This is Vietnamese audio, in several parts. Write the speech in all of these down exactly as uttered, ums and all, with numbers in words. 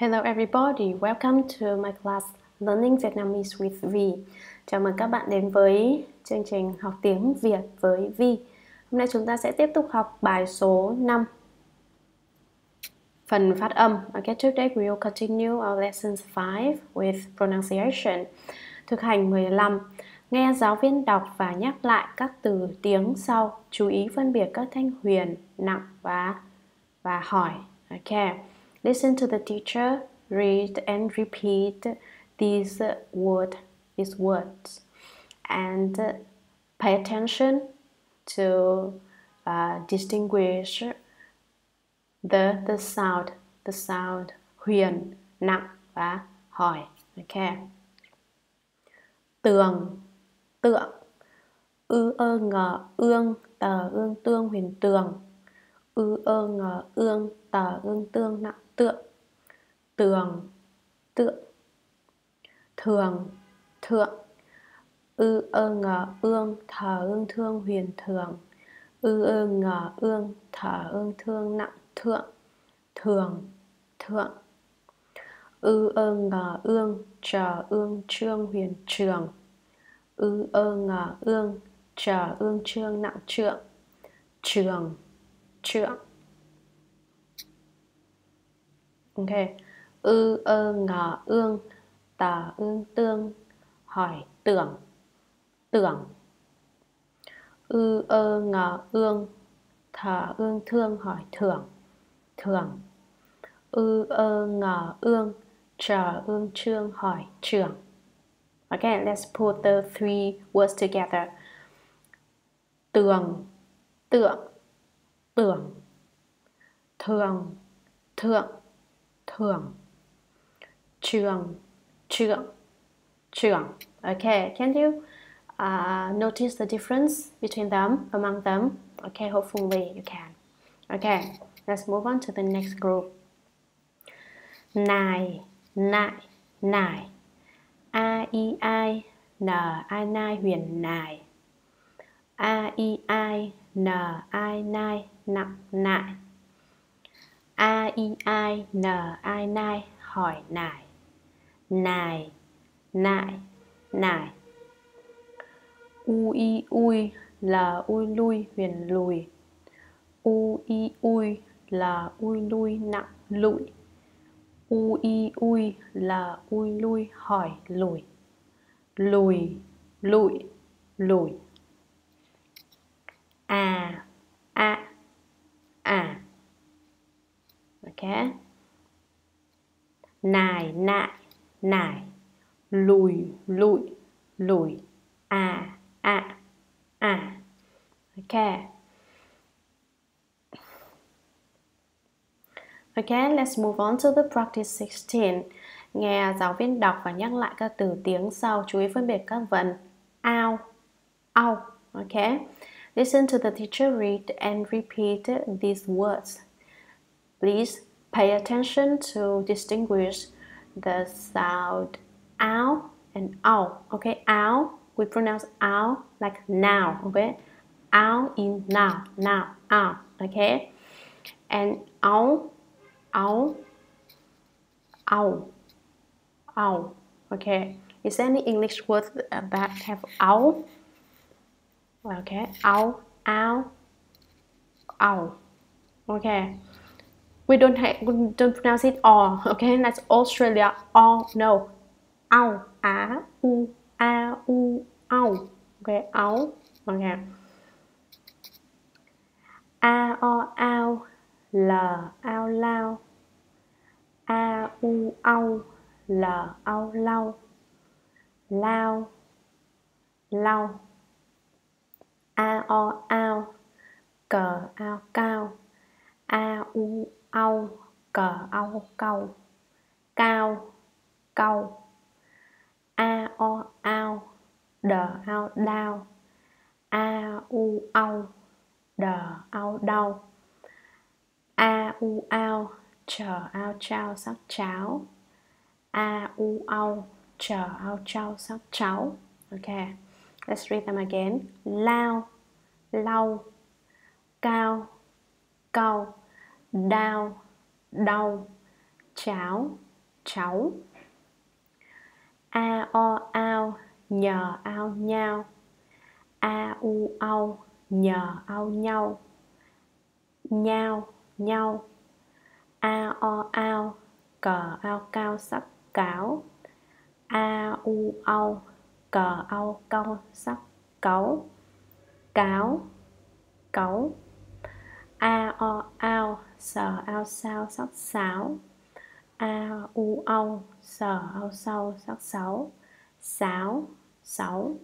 Hello everybody, welcome to my class Learning Vietnamese with V. Chào mừng các bạn đến với chương trình học tiếng Việt với V. Hôm nay chúng ta sẽ tiếp tục học bài số năm, phần phát âm. Okay, today we will continue our lesson five with pronunciation. Thực hành mười lăm. Nghe giáo viên đọc và nhắc lại các từ tiếng sau. Chú ý phân biệt các thanh huyền, nặng và và hỏi. Okay. Listen to the teacher, read and repeat these word, these words, and pay attention to uh, distinguish the the sound, the sound huyền, nặng và hỏi. Okay. Tường, tượng, ư ơ ngờ ương, tờ ương tương huyền tường, ư ơ ngờ ương, tờ ương tương nặng tượng, tường, tượng, thường, thượng, ư ơ ngờ ương, thờ ương thương huyền thường, ư ơ ngờ ương, thờ ương thương nặng thượng, thường, thượng, ư ơ ngờ ương, trờ ương trương huyền trường, ư ơ ngờ ương, trờ ương trương nặng trượng, trường, trượng. Ok, ư ơ ngờ ương, tờ ương tương, hỏi tưởng, tưởng, ư ơ ngờ ương, thờ ương thương hỏi thưởng, thưởng, ư ơ ngờ ương, trờ ương trương hỏi trưởng. Ok, let's put the three words together. Tường, tượng, tưởng, thường, thượng, thường, trường, trượng, trưởng. Okay, can you uh, notice the difference between them, among them? Okay, hopefully you can. Okay, let's move on to the next group. Nài, nại, nải, a i i n i nai huyền nài, a i i n i nai nặng nại, a i i n i nai hỏi nải, nài, nại, nải, u i ui l ui lui huyền lùi, u i ui l ui lui nặng lụi, u i ui l ui lui hỏi lùi, lùi, lụi, lùi. À, à, à. Okay. Nài, nại, nải, lùi, lụi, lùi, à, à, à. Okay. Okay, let's move on to the practice sixteen. Nghe giáo viên đọc và nhắc lại các từ tiếng sau. Chú ý phân biệt các vần ao, ao. Okay. Listen to the teacher read and repeat these words. Please pay attention to distinguish the sound ow and ow. Okay, ow, we pronounce ow like now. Okay, ow in now, now, ow. Okay, and ow, ow, ow, ow. Okay, is there any English word that have ow? Okay, ow, ow, ow. Okay. We don't have, we don't pronounce it all. Okay, that's Australia. All no, ow, a, u, a, u, ow. Okay, ow. Okay. A, o, ow, l, ao, lao. A, u, ow, l, ao, lao. Lao, lao. A, o, ow, c, ao, cao. A, u, ao, cờ ao, câu, cao, câu, a o ao, đờ ao, đao, a u ao, đờ ao, đau, a u ao, chờ ao, trao, sắc cháo, a u ao, chờ ao, trao, sắc cháo. Okay, let's read them again. Lao, lau, cao, câu, đao, đau, cháo, cháu. A o ao nhờ ao nhau. A u au nhờ ao nhau. Nhau nhau. A o ao cờ ao cao sắc cáo. A u au cờ ao cao sắc cáu. Cáo cáu. A o ao sờ ao sao sắc sáo. A u au sờ ao sau sắc sáu. Sáo sáu.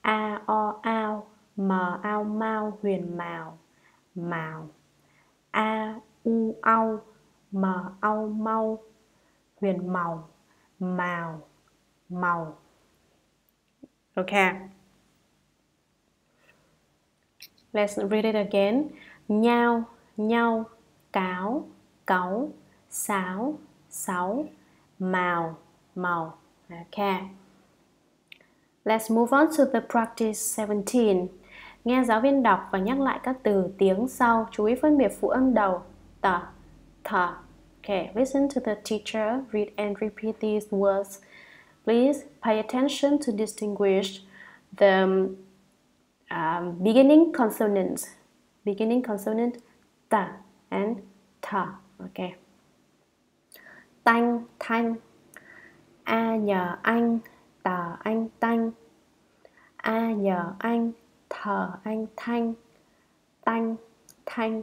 A o ao mờ ao mau huyền mào. Mào. A u au mờ au mau huyền màu. Màu màu. Ok, let's read it again. Nhau nhau. Cáo cáu. Sáo sáu. Màu màu. Ok, let's move on to the practice seventeen. Nghe giáo viên đọc và nhắc lại các từ tiếng sau. Chú ý phân biệt phụ âm đầu t, th. Okay, listen to the teacher, read and repeat these words. Please pay attention to distinguish the um, beginning consonants. Beginning consonant ta and ta. Okay. Tanh, thanh. A nhờ anh, tờ anh tanh. A nhờ anh, thờ anh thanh. Tanh, thanh.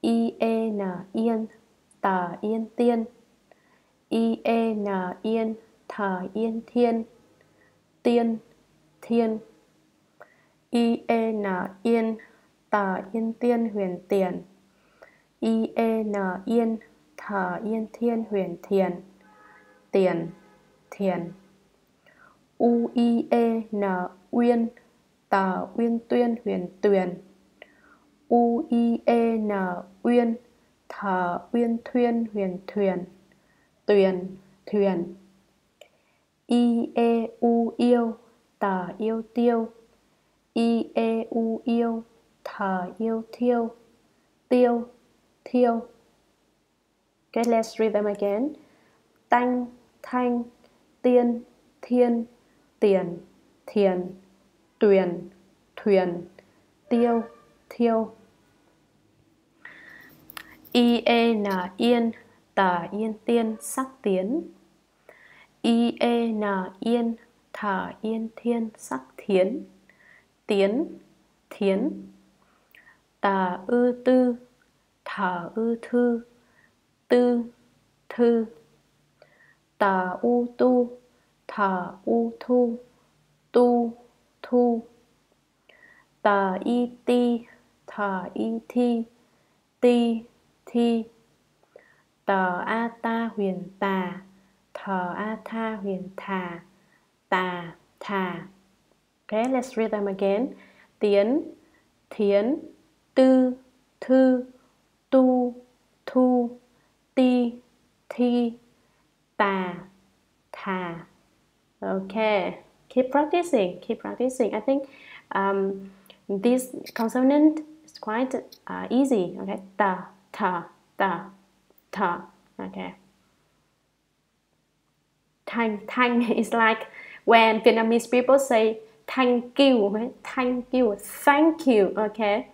I e n yên. Tờ yên tiên. I e n yên. Thờ yên thiên. Tiên thiên. I e n yên. Tờ yên tiên huyền tiền. I e n yên. Thờ yên thiên huyền thiền. Tiền thiền. U i e n uyên. Tờ uyên tuyên huyền tuyền. U i e n uyên. Thờ uyên thuyên huyền thuyền. Tuyền thuyền. I e u yêu. Tờ yêu tiêu. I e u yêu. Thờ yêu thiêu. Tiêu thiêu. Okay, let's read them again. Tanh thanh. Tiên thiên. Tiền thiền. Tuyền thuyền. Tiêu thiêu. I e n yên. Tờ yên tiên sắc tiến. I e n yên. Thờ yên thiên sắc thiến. Tiến thiến. Tờ ư tư. Thờ ư thư. Tư thư. Tờ u tu. Thờ u thu. Tu thu. Tờ y ti. Thờ y thi. Ti thi. Tờ a ta huyền tà. Thờ a tha huyền thà. Tà thà. Okay, let's read them again. Tiến thiến. Tư thư. Tu thu. Ti thi. Tà thà. Okay, keep practicing, keep practicing. I think um, this consonant is quite uh, easy. Okay, ta tha ta. Thờ. Okay. Thanh, thanh is like when Vietnamese people say thank you, right? Thank you, thank you. Okay.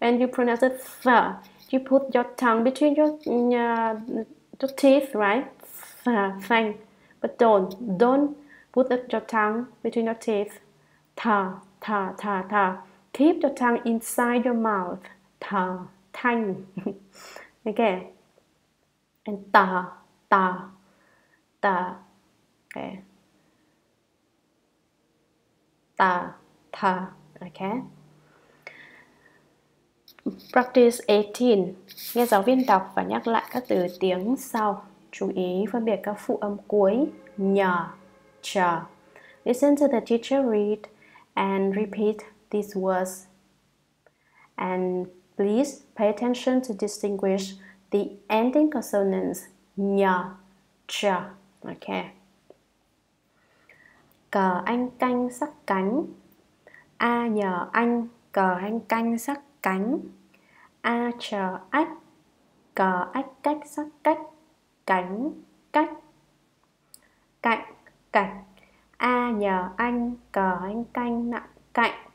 When you pronounce it th, you put your tongue between your, uh, your teeth, right? Th, thank. But don't, don't put your tongue between your teeth. Tha, tha, tha, tha. Keep your tongue inside your mouth. Tha, thanh. Okay. And ta, ta, ta. Okay. Ta, ta. Okay. Practice eighteen. Nghe giáo viên đọc và nhắc lại các từ tiếng sau. Chú ý phân biệt các phụ âm cuối nhờ, chờ. Listen to the teacher read and repeat these words. And please pay attention to distinguish the ending consonants nhờ, chờ. Okay. Cờ anh canh sắc cánh. A nhờ anh. Cờ anh canh sắc cánh. A chờ ách. Cờ ách cách sắc cách. cánh, cách. Cạnh, cạnh. A nhờ anh, cờ anh canh nặng cạnh.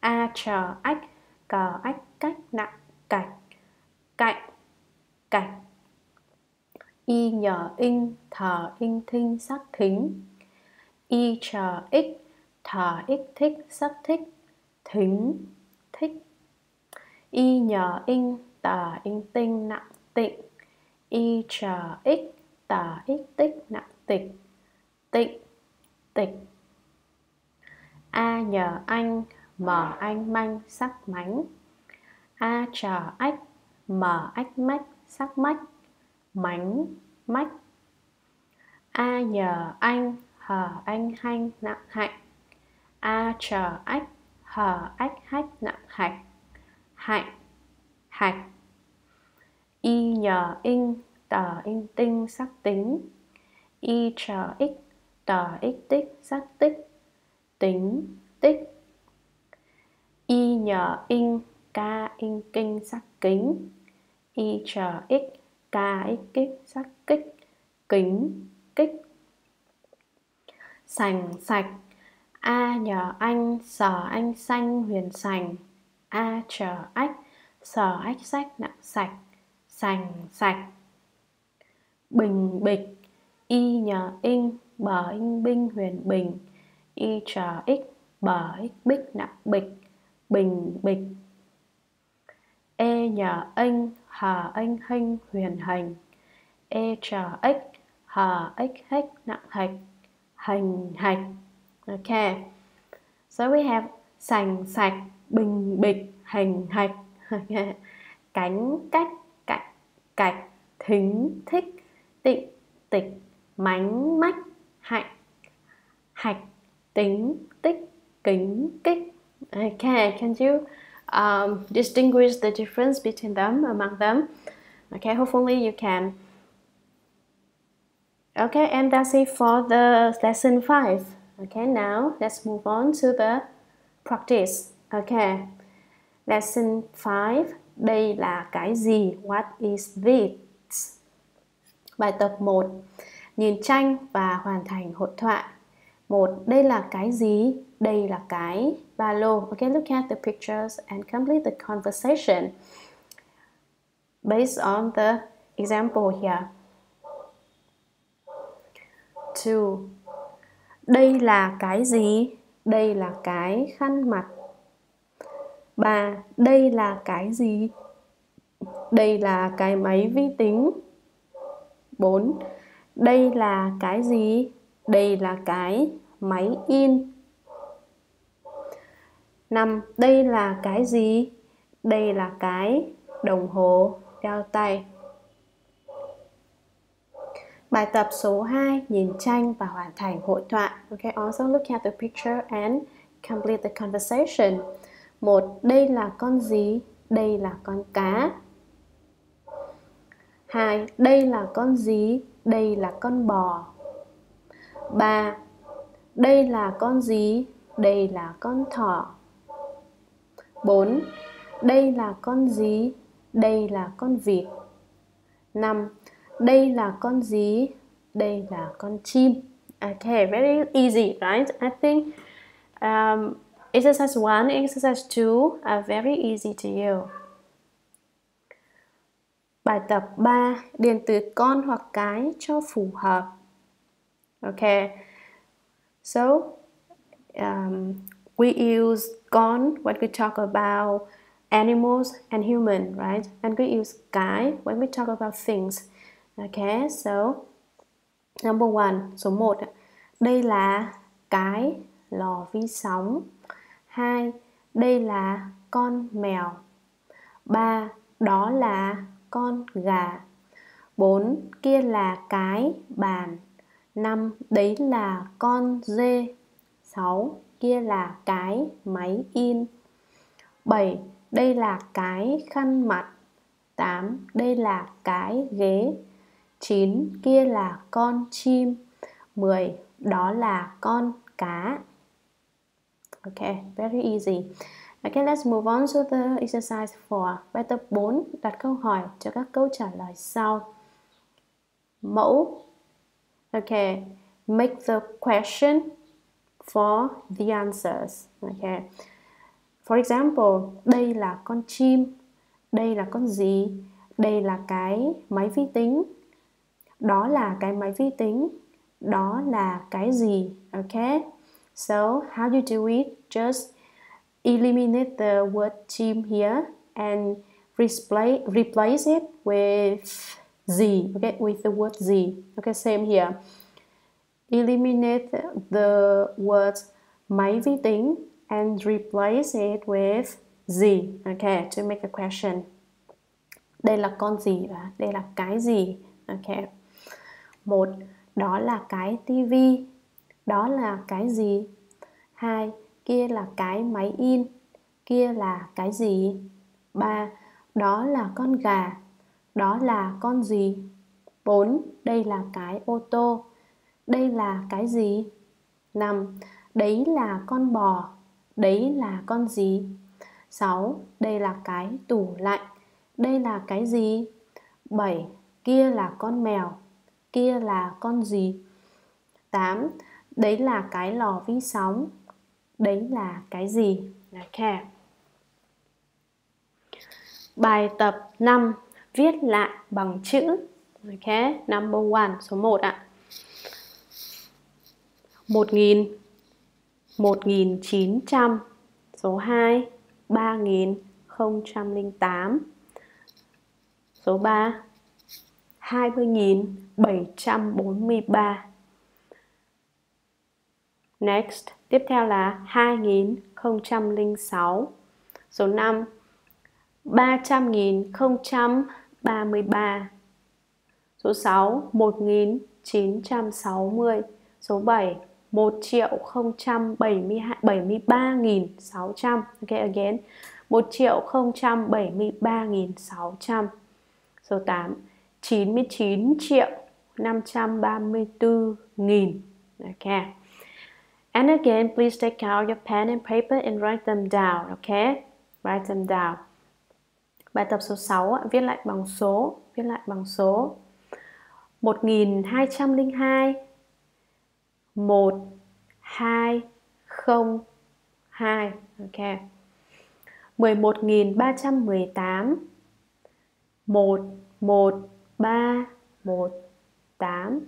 A chờ ách, cờ ách cách nặng cạnh. Cạnh, cạnh. Y nhờ in, thờ in thinh sắc thính. Y chờ ích, thờ ích thích sắc thích. Thính, thích. Y nhờ in, tờ in tinh nặng tịnh. Y chờ ích, tờ ích tích nặng tịch. Tịnh, tịch. A nhờ anh, mở anh manh sắc mánh. A chờ ách, mở ách mách sắc mách. Mánh, mách. A nhờ anh, hờ anh hanh nặng hạnh. A chờ ách, hờ ách hách nặng hạch. Hạnh, hạch. Y nhờ in, tờ in tinh sắc tính. Y chờ x, tờ x tích sắc tích. Tính, tích. Y nhờ in, ca in kinh sắc kính. Y chờ x, ca x kích sắc kích. Kính, kích. Sành, sạch. A nhờ anh, sở anh xanh huyền sành. A chờ ách, sở ách sách nặng sạch. Sành, sạch. Bình, bịch. Y nhờ in, bờ in binh huyền bình. Y chờ x, bờ x bích nặng bịch. Bình, bịch. E nhờ anh, hờ anh hênh huyền hành. E chờ x, hờ x hách nặng hạch. Hành, hạch. Okay, so we have sành, sạch, bình, bịch, hành, hạch. Okay. Cánh, cách, cạnh, cạch, thính, thích, tịnh, tịch, mánh, mách, hạnh, hạch, tính, tích, kính, kích. Okay, can you um, distinguish the difference between them, among them? Okay, hopefully you can. Okay, and that's it for the lesson five. Okay, now let's move on to the practice. Okay, lesson five. Đây là cái gì? What is this? Bài tập một. Nhìn tranh và hoàn thành hội thoại. một. Đây là cái gì? Đây là cái ba lô. Okay, look at the pictures and complete the conversation based on the example here. hai. Đây là cái gì? Đây là cái khăn mặt. ba. Đây là cái gì? Đây là cái máy vi tính. bốn. Đây là cái gì? Đây là cái máy in. năm. Đây là cái gì? Đây là cái đồng hồ đeo tay. Bài tập số hai. Nhìn tranh và hoàn thành hội thoại. Okay, also look at the picture and complete the conversation. một. Đây là con gì? Đây là con cá. hai. Đây là con gì? Đây là con bò. ba. Đây là con gì? Đây là con thỏ. bốn. Đây là con gì? Đây là con vịt. năm. Đây là con gì? Đây là con chim. Okay, very easy, right? I think um, exercise one, exercise two are very easy to you. Bài tập ba. Điền từ con hoặc cái cho phù hợp. Okay, so um, we use con when we talk about animals and human, right? And we use cái when we talk about things. Okay, so number one, số một. Đây là cái lò vi sóng. hai. Đây là con mèo. ba. Đó là con gà. bốn. Kia là cái bàn. năm. Đấy là con dê. sáu. Kia là cái máy in. bảy. Đây là cái khăn mặt. tám. Đây là cái ghế. chín. Kia là con chim. mười. Đó là con cá. Okay, very easy. Okay, let's move on to the exercise four. Bài tập bốn. Đặt câu hỏi cho các câu trả lời sau. mẫu. Okay, make the question for the answers. Okay. For example, đây là con chim, đây là con gì, đây là cái máy vi tính, đó là cái máy vi tính, đó là cái gì. Okay. So how you do it? Just eliminate the word chim here and replace replace it with gì. Okay, with the word gì. Okay, same here. Eliminate the word máy vi tính and replace it with gì. Okay, to make a question. Đây là con gì và đây là cái gì. Okay. Một, đó là cái tivi. Đó là cái gì? Hai, kia là cái máy in. Kia là cái gì? Ba, đó là con gà. Đó là con gì? Bốn, đây là cái ô tô. Đây là cái gì? Năm, đấy là con bò. Đấy là con gì? Sáu, đây là cái tủ lạnh. Đây là cái gì? Bảy, kia là con mèo. Kia là con gì? Tám, đấy là cái lò vi sóng. Đấy là cái gì? Okay. Bài tập năm, viết lại bằng chữ. Okay, number one, số một ạ. một nghìn, một nghìn chín trăm. Số hai, ba nghìn không trăm lẻ tám. Số ba, hai mươi nghìn bảy trăm bốn mươi ba. Next, tiếp theo là hai nghìn không trăm lẻ sáu. Số năm, ba trăm nghìn không trăm ba mươi ba. Số sáu, một nghìn chín trăm sáu mươi. Số bảy, một triệu không trăm bảy mươi ba nghìn sáu trăm. Okay, again, một triệu không trăm bảy mươi ba nghìn sáu trăm. Số tám, chín mươi chín triệu năm trăm ba mươi tư nghìn. Okay. And again, please take out your pen and paper and write them down. Okay, write them down. Bài tập số sáu, viết lại bằng số. Viết lại bằng số một nghìn hai trăm lẻ hai, một hai không hai. Ok. Mười một nghìn ba trăm mười tám, một một ba một tám.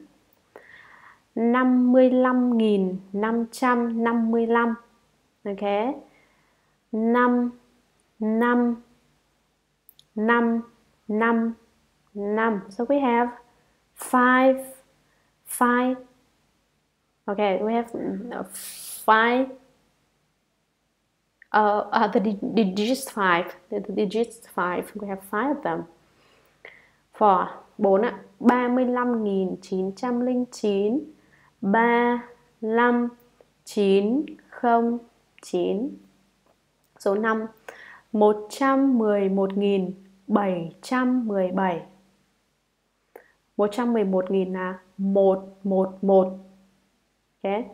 Năm mươi lăm nghìn năm trăm năm mươi lăm. Ok. Năm năm năm năm năm. So we have five five. Okay, we have five. Uh, uh the, the digits five. The, the digits five. We have five of them. For bốn ạ, ba mươi lăm nghìn chín trăm lẻ chín, ba mươi lăm nghìn chín trăm lẻ chín. Số năm, một trăm mười một nghìn bảy trăm mười bảy. một trăm mười một nghìn là một trăm mười một. Okay.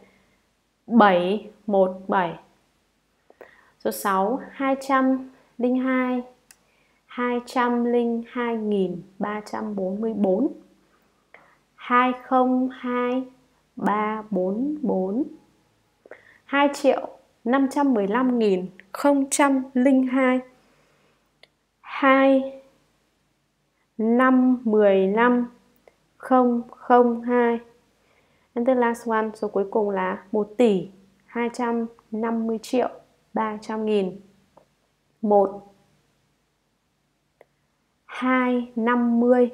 bảy một bảy. Số sáu, hai trăm lẻ hai, hai trăm lẻ hai nghìn ba trăm bốn mươi tư. Hai không hai ba bốn bốn. Hai triệu năm trăm mười lăm nghìn không trăm lẻ hai. Hai năm mười lăm không không hai. And the last one, số cuối cùng là một tỷ hai trăm năm mươi triệu ba trăm nghìn. Một hai năm mươi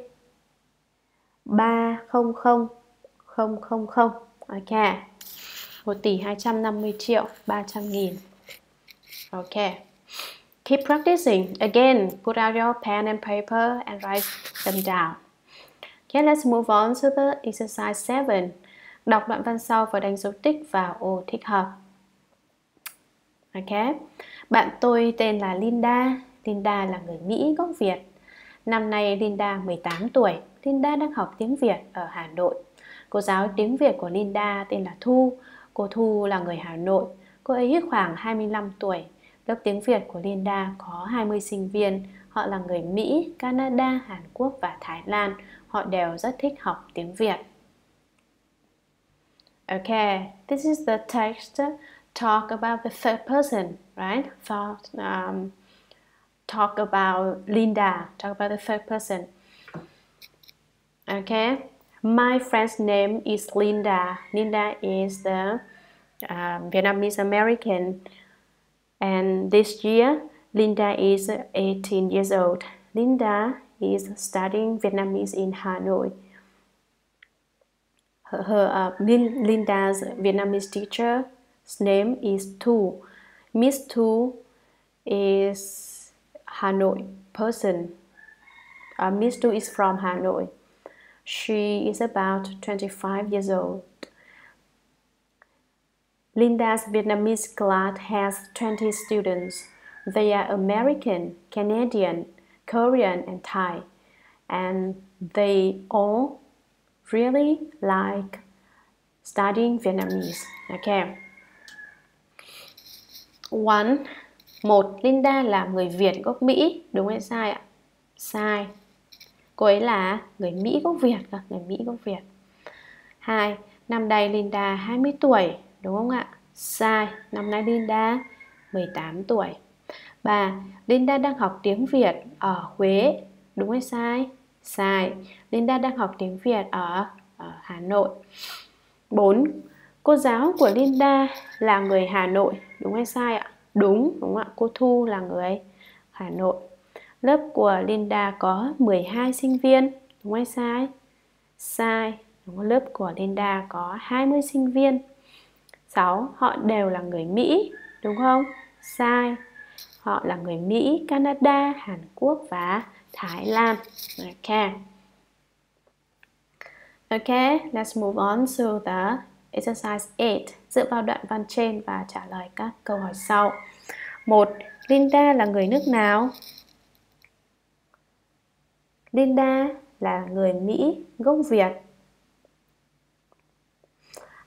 ba không không không không không. Ok, một tỷ hai trăm năm mươi triệu ba trăm nghìn. Ok. Keep practicing. Again, put out your pen and paper and write them down. Okay, let's move on to the exercise seven. Đọc đoạn văn sau và đánh dấu tích vào ô thích hợp. Ok. Bạn tôi tên là Linda. Linda là người Mỹ gốc Việt. Năm nay Linda mười tám tuổi. Linda đang học tiếng Việt ở Hà Nội. Cô giáo tiếng Việt của Linda tên là Thu. Cô Thu là người Hà Nội. Cô ấy khoảng hai mươi lăm tuổi. Lớp tiếng Việt của Linda có hai mươi sinh viên. Họ là người Mỹ, Canada, Hàn Quốc và Thái Lan. họ đều rất thích học tiếng Việt. Okay, this is the text talk about the third person, right? So, um, talk about Linda, talk about the third person. Okay, my friend's name is Linda. Linda is the uh, Vietnamese American, and this year Linda is eighteen years old. Linda is studying Vietnamese in Hà Nội. Her, her uh, Lin, Linda's Vietnamese teacher's name is Thu. Miss Thu is Hà Nội person. Uh, Miss Thu is from Hà Nội. She is about twenty-five years old. Linda's Vietnamese class has twenty students. They are American, Canadian, Korean and Thai, and they all really like studying Vietnamese. Okay. One, một Linda là người Việt gốc Mỹ, đúng hay sai ạ? Sai. Cô ấy là người Mỹ gốc Việt, người Mỹ gốc Việt. Hai, năm nay Linda hai mươi tuổi, đúng không ạ? Sai, năm nay Linda mười tám tuổi. Ba, Linda đang học tiếng Việt ở Huế, đúng hay sai? Sai, Linda đang học tiếng Việt ở, ở Hà Nội. Bốn, cô giáo của Linda là người Hà Nội, đúng hay sai ạ? Đúng, đúng ạ, cô Thu là người Hà Nội. Lớp của Linda có mười hai sinh viên, đúng hay sai? Sai, đúng, lớp của Linda có hai mươi sinh viên. Sáu, họ đều là người Mỹ, đúng không? Sai, họ là người Mỹ, Canada, Hàn Quốc và Thái Lan. Okay. Okay, let's move on to the exercise eight. Dựa vào đoạn văn trên và trả lời các câu hỏi sau. Một, Linda là người nước nào? Linda là người Mỹ gốc Việt.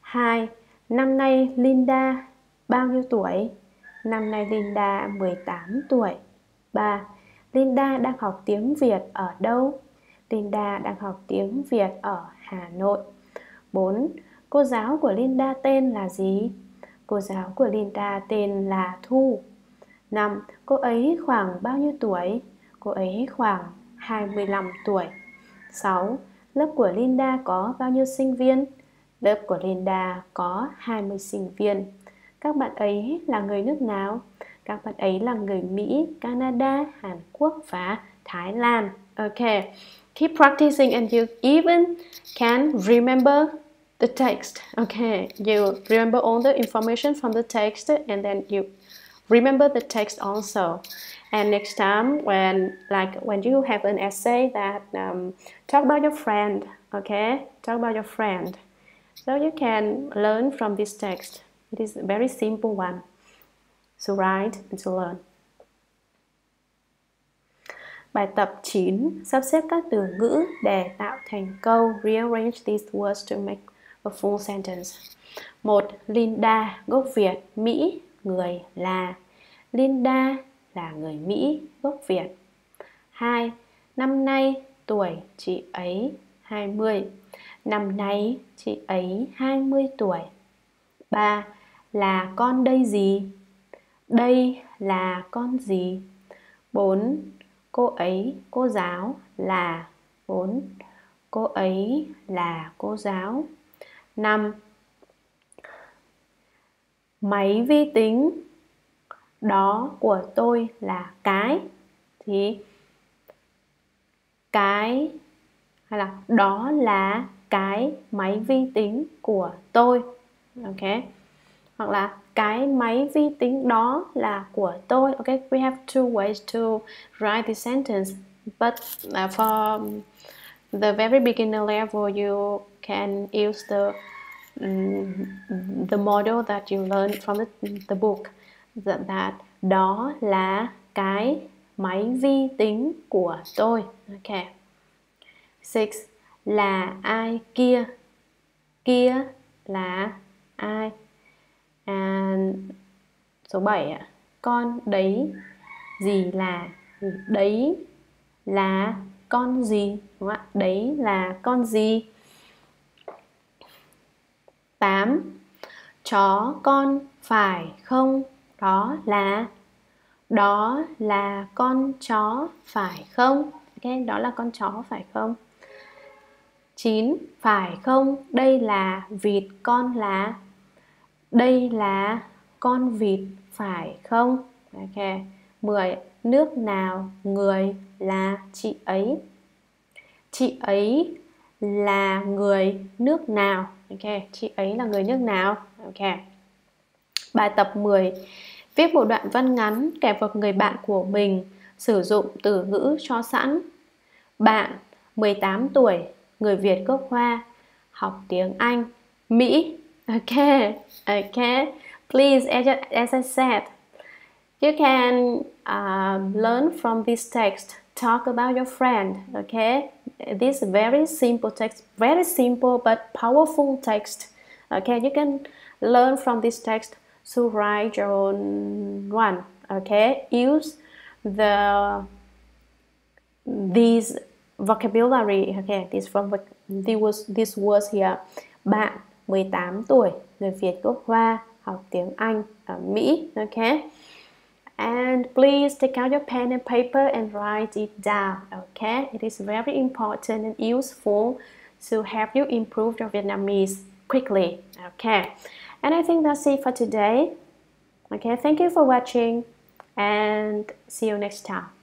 Hai, năm nay Linda bao nhiêu tuổi? Năm nay Linda mười tám tuổi. Ba, Linda đang học tiếng Việt ở đâu? Linda đang học tiếng Việt ở Hà Nội. Bốn, cô giáo của Linda tên là gì? Cô giáo của Linda tên là Thu. Năm, cô ấy khoảng bao nhiêu tuổi? Cô ấy khoảng hai mươi lăm tuổi. Sáu, lớp của Linda có bao nhiêu sinh viên? Lớp của Linda có hai mươi sinh viên. Các bạn ấy là người nước nào? Các bạn ấy là người Mỹ, Canada, Hàn Quốc và Thái Lan. Okay, keep practicing and you even can remember the text. Okay, you remember all the information from the text and then you remember the text also. And next time when like when you have an essay that um, talk about your friend, okay? Talk about your friend. So you can learn from this text. It is a very simple one to write and to learn. Bài tập chín, sắp xếp các từ ngữ để tạo thành câu. Rearrange these words to make a full sentence. Một, Linda gốc Việt, Mỹ, người là. Linda là người Mỹ gốc Việt. Hai, năm nay tuổi chị ấy hai mươi. Năm nay chị ấy hai mươi tuổi. Ba, là con đây gì? Đây là con gì? Bốn, cô ấy cô giáo là. Bốn, cô ấy là cô giáo. Năm, máy vi tính đó của tôi là cái. Thì cái hay là đó là cái máy vi tính của tôi. Okay. Hoặc là cái máy vi tính đó là của tôi. Okay, we have two ways to write this sentence. But uh, for the very beginner level, you can use the um, the model that you learned from the, the book. That, that đó là cái máy vi tính của tôi. Okay. Six, là ai kia? Kia là ai? And số bảy ạ. Con đấy gì là? Đấy là con gì, đúng không ạ? Đấy là con gì. tám. Chó con phải không? Đó là Đó là con chó phải không? Okay, đó là con chó phải không? chín. Phải không? Đây là vịt, con là Đây là con vịt phải không? Okay. mười. Nước nào người là chị ấy? Chị ấy là người nước nào? Okay. Chị ấy là người nước nào? Okay. Bài tập mười. Viết một đoạn văn ngắn kèm vào người bạn của mình, sử dụng từ ngữ cho sẵn. Bạn mười tám tuổi, người Việt gốc Hoa, học tiếng Anh, Mỹ. Ok, ok. Please, as I said, you can uh, learn from this text. Talk about your friend. Okay, this very simple text, very simple but powerful text. Okay, you can learn from this text. So write your own one. Okay, use the these vocabulary. Okay, this from this was this was here. Bạn mười tám tuổi, người Việt gốc Hoa, học tiếng Anh ở Mỹ. Okay, and please take out your pen and paper and write it down. Okay, it is very important and useful to help you improve your Vietnamese quickly. Okay. And I think that's it for today. Okay, thank you for watching and see you next time.